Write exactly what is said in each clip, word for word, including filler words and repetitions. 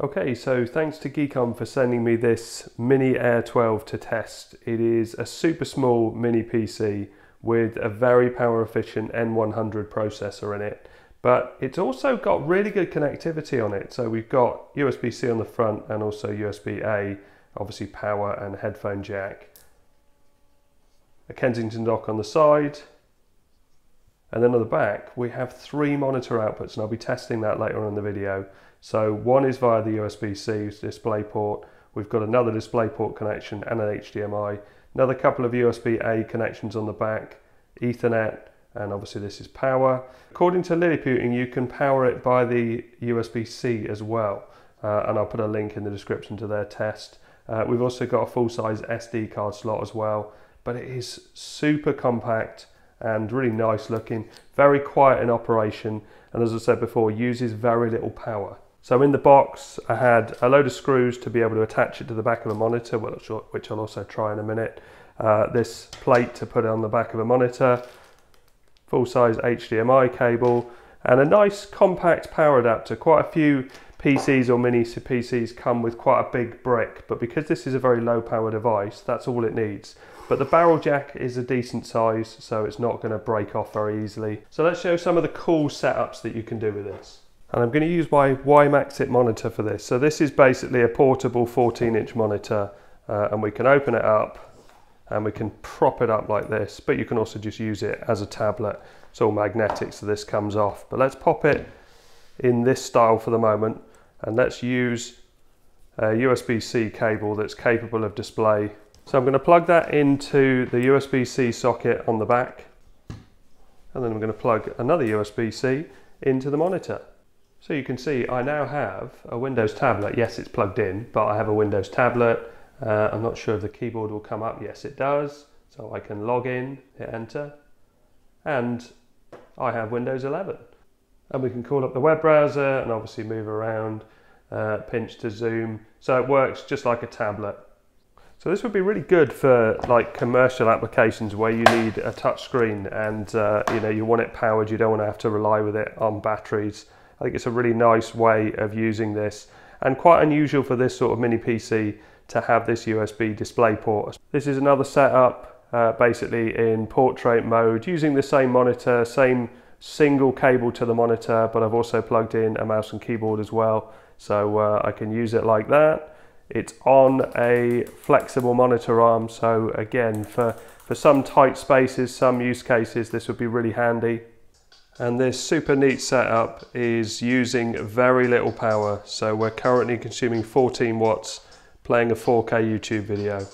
Okay, so thanks to Geekom for sending me this Mini Air twelve to test. It is a super small mini P C with a very power efficient N one hundred processor in it, but it's also got really good connectivity on it. So we've got U S B C on the front and also U S B A, obviously power and headphone jack, a Kensington dock on the side, and then on the back we have three monitor outputs, and I'll be testing that later on in the video. So one is via the U S B C DisplayPort, we've got another DisplayPort connection and an H D M I, another couple of U S B A connections on the back, Ethernet, and obviously this is power. According to Liliputing, you can power it by the U S B C as well, uh, and I'll put a link in the description to their test. Uh, we've also got a full-size S D card slot as well, but it is super compact and really nice looking, very quiet in operation, and as I said before, uses very little power. So in the box I had a load of screws to be able to attach it to the back of a monitor, which I'll also try in a minute, uh, this plate to put it on the back of a monitor, full-size H D M I cable, and a nice compact power adapter. Quite a few P Cs or mini P Cs come with quite a big brick, but because this is a very low power device, that's all it needs. But the barrel jack is a decent size, so it's not going to break off very easily. So let's show some of the cool setups that you can do with this. And I'm going to use my Wimaxit monitor for this. So this is basically a portable fourteen inch monitor, uh, and we can open it up and we can prop it up like this, but you can also just use it as a tablet. It's all magnetic, so this comes off. But let's pop it in this style for the moment, and let's use a U S B C cable that's capable of display. So I'm going to plug that into the U S B C socket on the back, and then I'm going to plug another U S B C into the monitor. So you can see I now have a Windows tablet. Yes, it's plugged in, but I have a Windows tablet. Uh, I'm not sure if the keyboard will come up. Yes, it does. So I can log in, hit enter, and I have Windows eleven. And we can call up the web browser and obviously move around, uh, pinch to zoom. So it works just like a tablet. So this would be really good for like commercial applications where you need a touch screen and uh, you know, you want it powered, you don't want to have to rely with it on batteries. I think it's a really nice way of using this, and quite unusual for this sort of mini P C to have this U S B display port. This is another setup, uh, basically in portrait mode, using the same monitor, same single cable to the monitor, but I've also plugged in a mouse and keyboard as well, so uh, I can use it like that. It's on a flexible monitor arm, so again, for, for some tight spaces, some use cases, this would be really handy. And this super neat setup is using very little power, so we're currently consuming fourteen watts playing a four K YouTube video.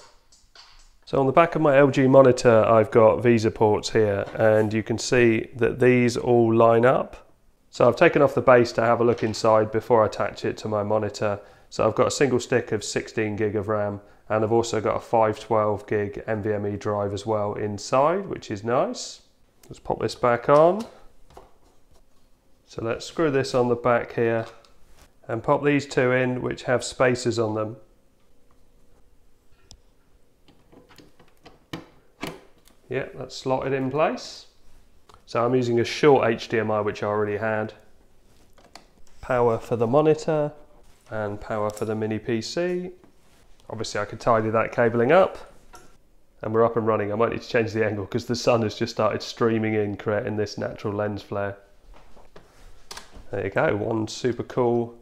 So on the back of my L G monitor I've got VESA ports here, and you can see that these all line up. So I've taken off the base to have a look inside before I attach it to my monitor. So I've got a single stick of sixteen gig of RAM, and I've also got a five twelve gig N V M e drive as well inside, which is nice. Let's pop this back on. So let's screw this on the back here and pop these two in, which have spacers on them. Yeah, that's slotted in place. So I'm using a short H D M I, which I already had. Power for the monitor and power for the mini P C. Obviously I could tidy that cabling up, and we're up and running. I might need to change the angle because the sun has just started streaming in, creating this natural lens flare. There you go, one super cool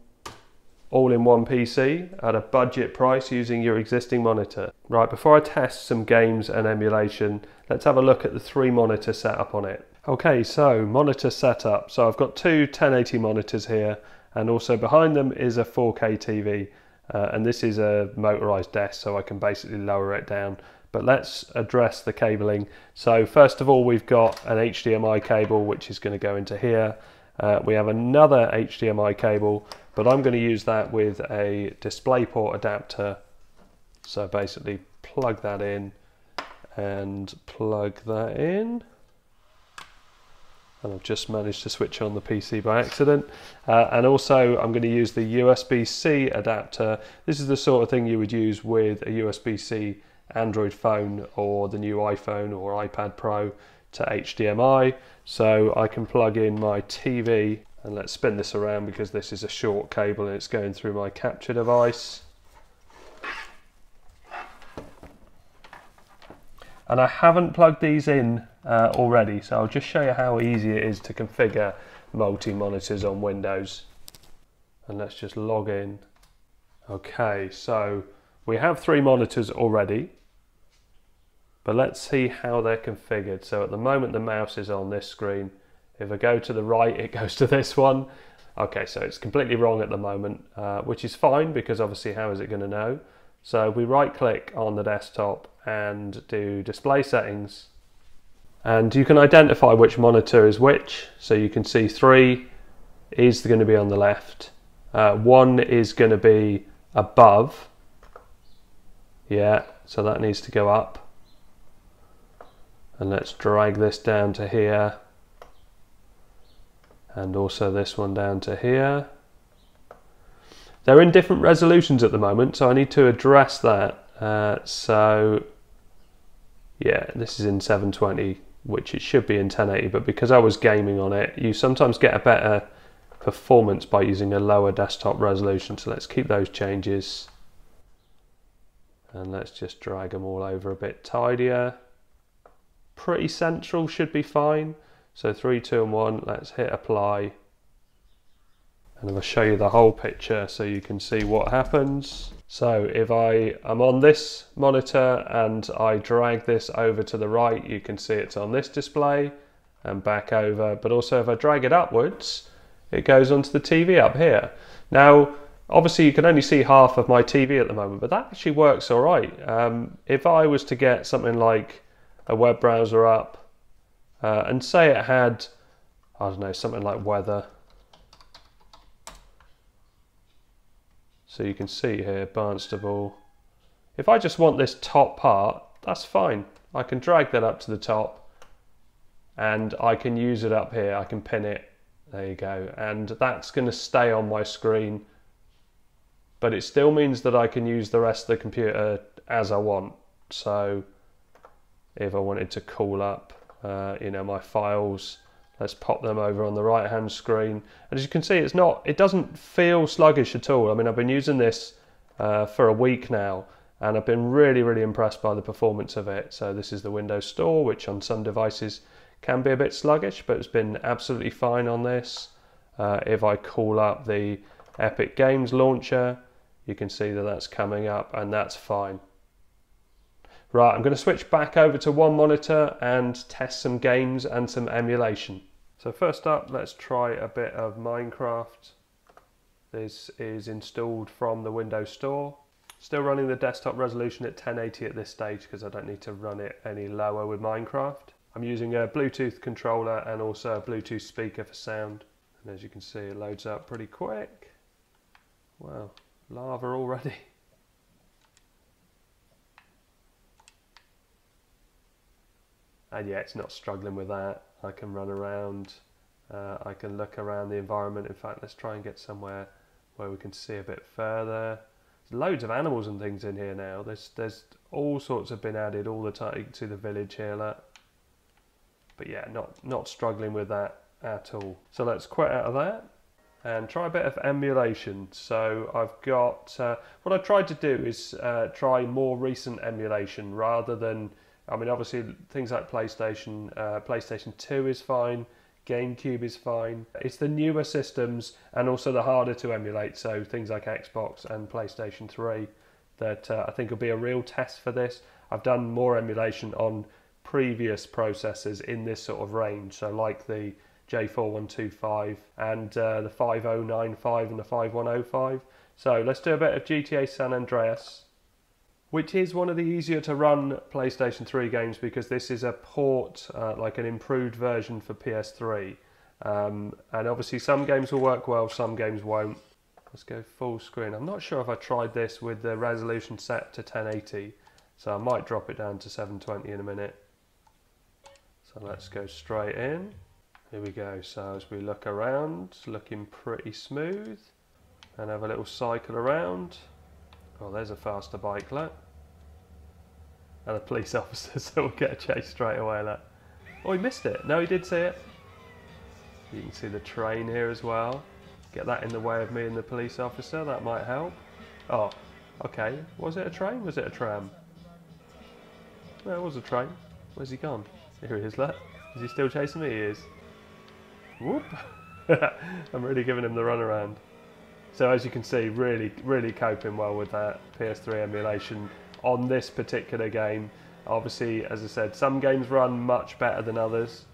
all-in-one P C at a budget price using your existing monitor. Right, before I test some games and emulation, let's have a look at the three monitor setup on it. Okay, so monitor setup. So I've got two ten eighty monitors here, and also behind them is a four K T V. Uh, and this is a motorized desk, so I can basically lower it down. But let's address the cabling. So first of all, we've got an H D M I cable, which is going to go into here. Uh, we have another H D M I cable, but I'm going to use that with a DisplayPort adapter. So basically plug that in and plug that in. And I've just managed to switch on the P C by accident. Uh, and also I'm going to use the U S B C adapter. This is the sort of thing you would use with a U S B C Android phone or the new iPhone or iPad Pro to H D M I, so I can plug in my T V And let's spin this around because this is a short cable and it's going through my capture device. And I haven't plugged these in uh, already, so I'll just show you how easy it is to configure multi-monitors on Windows. And let's just log in. Okay, so we have three monitors already, but let's see how they're configured. So at the moment the mouse is on this screen. If I go to the right, it goes to this one. Okay, so it's completely wrong at the moment, uh, which is fine because obviously how is it going to know? So we right click on the desktop and do display settings, and you can identify which monitor is which. So you can see three is going to be on the left, uh, one is going to be above, yeah, so that needs to go up, and let's drag this down to here, and also this one down to here. They're in different resolutions at the moment, so I need to address that. Uh, so yeah, this is in seven twenty, which it should be in ten eighty, but because I was gaming on it, you sometimes get a better performance by using a lower desktop resolution. So let's keep those changes. And let's just drag them all over a bit tidier. Pretty central should be fine. So three, two, and one, let's hit apply. And I'll show you the whole picture so you can see what happens. So if I am on this monitor and I drag this over to the right, you can see it's on this display and back over. But also if I drag it upwards, it goes onto the T V up here. Now, obviously you can only see half of my T V at the moment, but that actually works all right. Um, if I was to get something like a web browser up, Uh, and say it had, I don't know, something like weather. So you can see here, Barnstable. If I just want this top part, that's fine. I can drag that up to the top and I can use it up here. I can pin it. There you go. And that's going to stay on my screen. But it still means that I can use the rest of the computer as I want. So if I wanted to call up, Uh, you know, my files, let's pop them over on the right hand screen, and as you can see, it's not it doesn't feel sluggish at all. I mean, I've been using this uh, for a week now, and I've been really really impressed by the performance of it. So this is the Windows Store, which on some devices can be a bit sluggish, but it's been absolutely fine on this. Uh, if I call up the Epic Games launcher, you can see that that's coming up, and that's fine. Right, I'm going to switch back over to one monitor and test some games and some emulation. So first up, let's try a bit of Minecraft. This is installed from the Windows Store. Still running the desktop resolution at ten eighty at this stage because I don't need to run it any lower with Minecraft. I'm using a Bluetooth controller and also a Bluetooth speaker for sound. And as you can see, it loads up pretty quick. Wow, lava already. And yeah, it's not struggling with that. I can run around, uh, I can look around the environment. In fact, let's try and get somewhere where we can see a bit further. There's loads of animals and things in here now. There's, there's all sorts have been added all the time. You can see the village here, look. But yeah, not, not struggling with that at all. So let's quit out of that and try a bit of emulation. So I've got, uh, what I tried to do is uh, try more recent emulation rather than, I mean, obviously things like PlayStation, uh, PlayStation two is fine, GameCube is fine. It's the newer systems and also the harder to emulate, so things like Xbox and PlayStation three that uh, I think will be a real test for this. I've done more emulation on previous processors in this sort of range, so like the J four one two five and uh, the five oh nine five and the five one oh five. So let's do a bit of G T A San Andreas, which is one of the easier to run PlayStation three games because this is a port, uh, like an improved version for P S three. Um, and obviously some games will work well, some games won't. Let's go full screen. I'm not sure if I tried this with the resolution set to ten eighty, so I might drop it down to seven twenty in a minute. So let's go straight in. Here we go. So as we look around, looking pretty smooth, and have a little cycle around. Oh, there's a faster bike, look. And a police officer, so we'll get a chase straight away, look. Oh, he missed it. No, he did see it. You can see the train here as well. Get that in the way of me and the police officer, that might help. Oh, okay. Was it a train? Was it a tram? No, it was a train. Where's he gone? Here he is, look. Is he still chasing me? He is. Whoop. I'm really giving him the runaround. So as you can see, really, really coping well with that P S three emulation on this particular game. Obviously, as I said, some games run much better than others.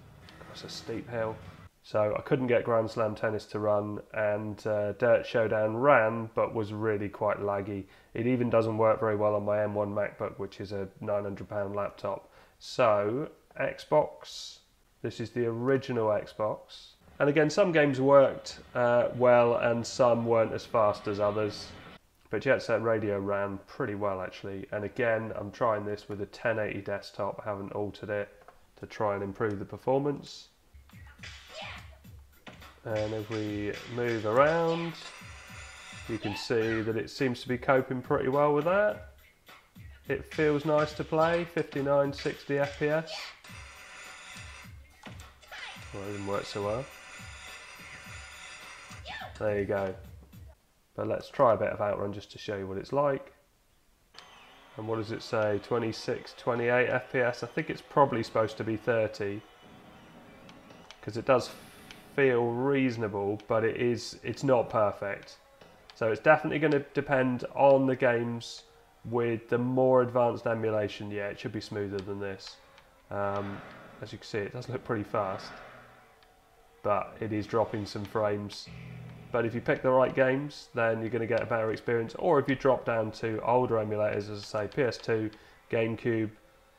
That's a steep hill. So I couldn't get Grand Slam Tennis to run, and uh, Dirt Showdown ran, but was really quite laggy. It even doesn't work very well on my M one MacBook, which is a nine hundred pound laptop. So, Xbox. This is the original Xbox. And again, some games worked uh, well, and some weren't as fast as others. But Jet Set Radio ran pretty well, actually. And again, I'm trying this with a ten eighty desktop. I haven't altered it to try and improve the performance. And if we move around, you can see that it seems to be coping pretty well with that. It feels nice to play, fifty-nine, sixty F P S. Well, it didn't work so well. There you go. But let's try a bit of Outrun just to show you what it's like. And what does it say? twenty-six, twenty-eight F P S. I think it's probably supposed to be thirty. Because it does feel reasonable, but it is it's not perfect. So it's definitely going to depend on the games. With the more advanced emulation, yeah, it should be smoother than this. Um, as you can see, it does look pretty fast, but it is dropping some frames. But if you pick the right games, then you're going to get a better experience. Or if you drop down to older emulators, as I say, P S two, GameCube,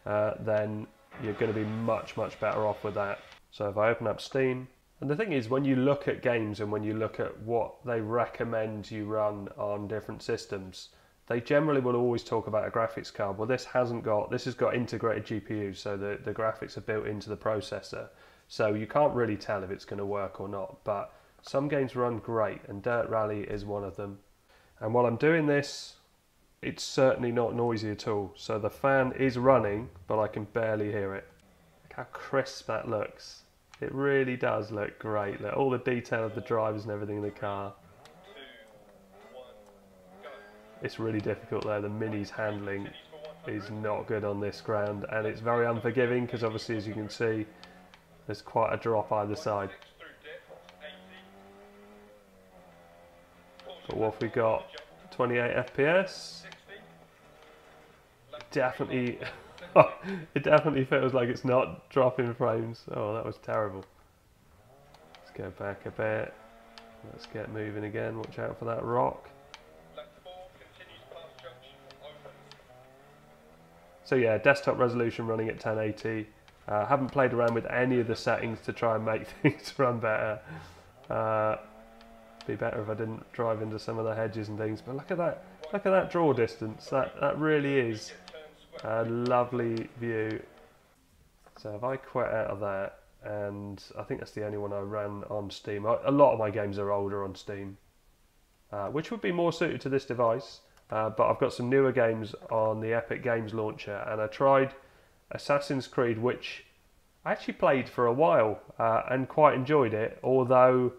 uh, then you're going to be much, much better off with that. So if I open up Steam, and the thing is, when you look at games and when you look at what they recommend you run on different systems, they generally will always talk about a graphics card. Well, this hasn't got, this has got integrated G P Us, so the, the graphics are built into the processor. So you can't really tell if it's going to work or not, but some games run great, and Dirt Rally is one of them. And while I'm doing this, it's certainly not noisy at all. So the fan is running, but I can barely hear it. Look how crisp that looks. It really does look great. Look, all the detail of the drivers and everything in the car. It's really difficult there. The Mini's handling is not good on this ground, and it's very unforgiving because obviously, as you can see, there's quite a drop either side. But what have we got? twenty-eight F P S. Definitely, it definitely feels like it's not dropping frames. Oh, that was terrible. Let's go back a bit. Let's get moving again. Watch out for that rock. So yeah, desktop resolution running at ten eighty. Uh, haven't played around with any of the settings to try and make things run better. Uh, be better if I didn't drive into some of the hedges and things. But look at that! Look at that draw distance. That that really is a lovely view. So if I quit out of that, and I think that's the only one I ran on Steam. A lot of my games are older on Steam, uh, which would be more suited to this device. Uh, but I've got some newer games on the Epic Games launcher, and I tried Assassin's Creed, which I actually played for a while uh, and quite enjoyed it, although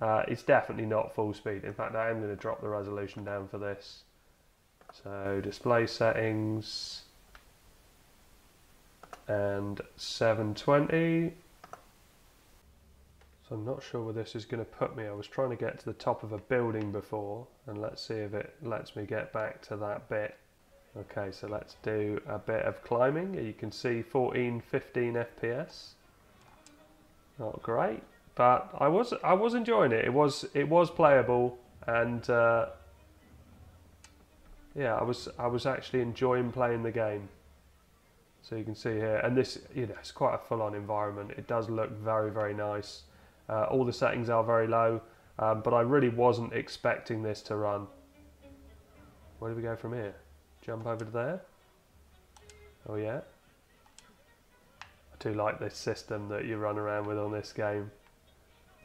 uh, it's definitely not full speed. In fact, I am going to drop the resolution down for this. So display settings and seven twenty. So I'm not sure where this is going to put me. I was trying to get to the top of a building before, and let's see if it lets me get back to that bit. Okay, so let's do a bit of climbing. You can see fourteen, fifteen F P S. Not great, but I was I was enjoying it. It was it was playable, and uh, yeah, I was I was actually enjoying playing the game. So you can see here, and this you know it's quite a full-on environment. It does look very, very nice. Uh, all the settings are very low, um, but I really wasn't expecting this to run. Where do we go from here? Jump over to there? Oh yeah. I do like this system that you run around with on this game.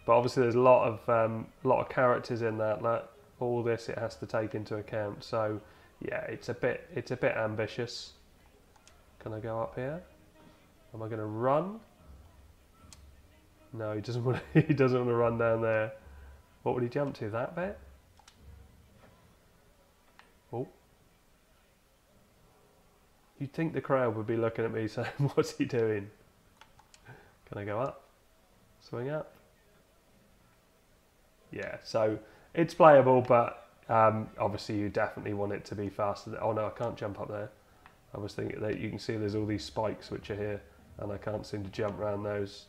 But obviously there's a lot of, um, lot of characters in that. Like, all this it has to take into account. So yeah, it's a bit, it's a bit ambitious. Can I go up here? Am I going to run? No, he doesn't want to, he doesn't want to run down there. What would he jump to? That bit? Oh. You'd think the crowd would be looking at me saying, what's he doing? Can I go up? Swing up? Yeah, so it's playable, but um, obviously you definitely want it to be faster. Oh no, I can't jump up there. I was thinking that you can see there's all these spikes which are here, and I can't seem to jump around those.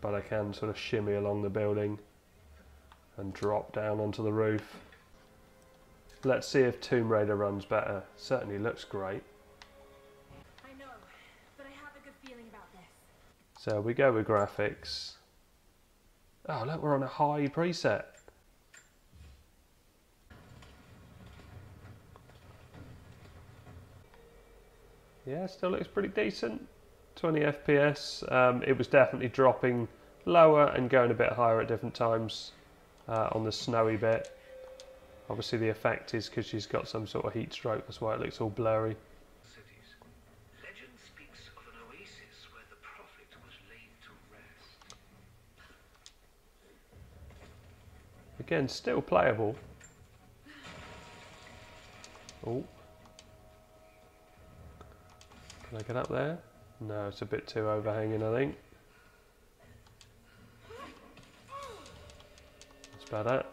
But I can sort of shimmy along the building and drop down onto the roof. Let's see if Tomb Raider runs better. Certainly looks great. I know, but I have a good feeling about this. So we go with graphics. Oh look, we're on a high preset. Yeah, still looks pretty decent. twenty F P S. Um, it was definitely dropping lower and going a bit higher at different times uh, on the snowy bit. Obviously the effect is because she's got some sort of heat stroke, that's why it looks all blurry. Cities. Legend speaks of an oasis where the prophet was laid to rest. Again, still playable. Oh. Can I get up there? No, it's a bit too overhanging, I think. That's about it.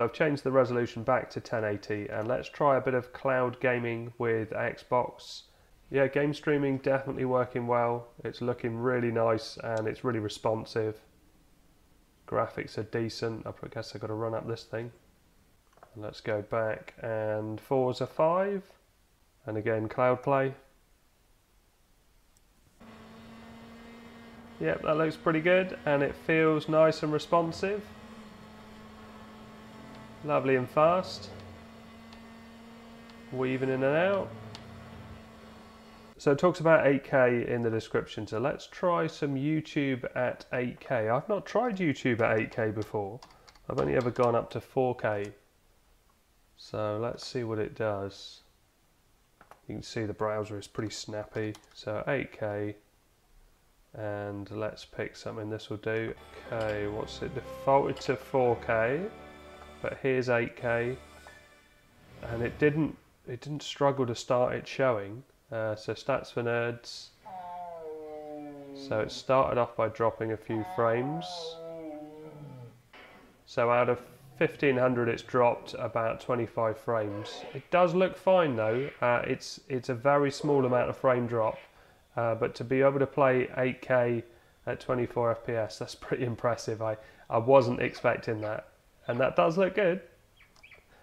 I've changed the resolution back to ten eighty, and let's try a bit of cloud gaming with Xbox. Yeah, game streaming definitely working well. It's looking really nice, and it's really responsive. Graphics are decent. I guess I've got to run up this thing. Let's go back, and Forza five. And again, cloud play. Yep, that looks pretty good, and it feels nice and responsive. Lovely and fast. Weaving in and out. So it talks about eight K in the description, so let's try some YouTube at eight K. I've not tried YouTube at eight K before. I've only ever gone up to four K. So let's see what it does. You can see the browser is pretty snappy. So eight K. And let's pick something this will do. Okay, what's it defaulted to? Four K, but here's eight K, and it didn't it didn't struggle to start it showing. Uh, so stats for nerds. So it started off by dropping a few frames. So out of fifteen hundred, it's dropped about twenty-five frames. It does look fine though. Uh, it's it's a very small amount of frame drop. Uh, but to be able to play eight K at twenty-four F P S, that's pretty impressive. I, I wasn't expecting that. And that does look good.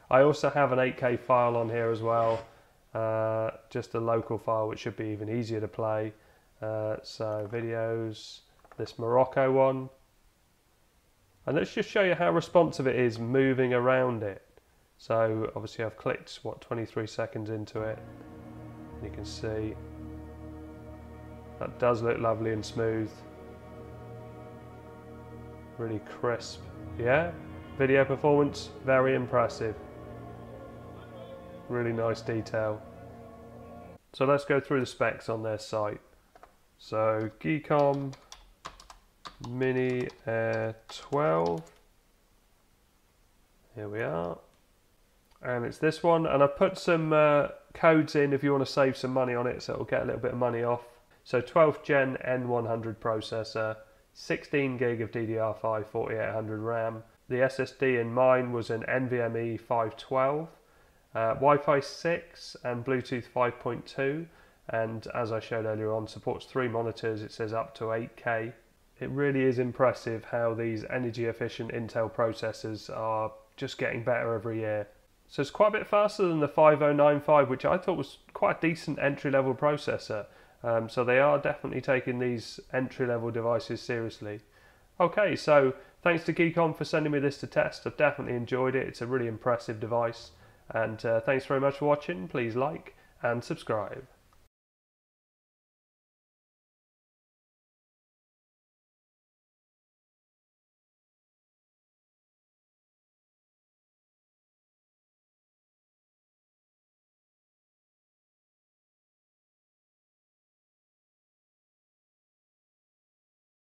I also have an eight K file on here as well. Uh, just a local file, which should be even easier to play. Uh, so videos, this Morocco one. And let's just show you how responsive it is moving around it. So obviously I've clicked, what, twenty-three seconds into it. You can see. That does look lovely and smooth. Really crisp. Yeah, video performance, very impressive. Really nice detail. So let's go through the specs on their site. So Geekom Mini Air twelve. Here we are. And it's this one. And I put some uh, codes in if you want to save some money on it, so it'll get a little bit of money off. So twelfth gen N one hundred processor, sixteen gig of D D R five, forty-eight hundred RAM. The S S D in mine was an N V M E five twelve, uh, Wi-Fi six and Bluetooth five point two. And as I showed earlier on, supports three monitors. It says up to eight K. It really is impressive how these energy efficient Intel processors are just getting better every year. So it's quite a bit faster than the fifty ninety-five, which I thought was quite a decent entry level processor. Um, so they are definitely taking these entry-level devices seriously. Okay, so thanks to Geekom for sending me this to test. I've definitely enjoyed it. It's a really impressive device. And uh, thanks very much for watching. Please like and subscribe.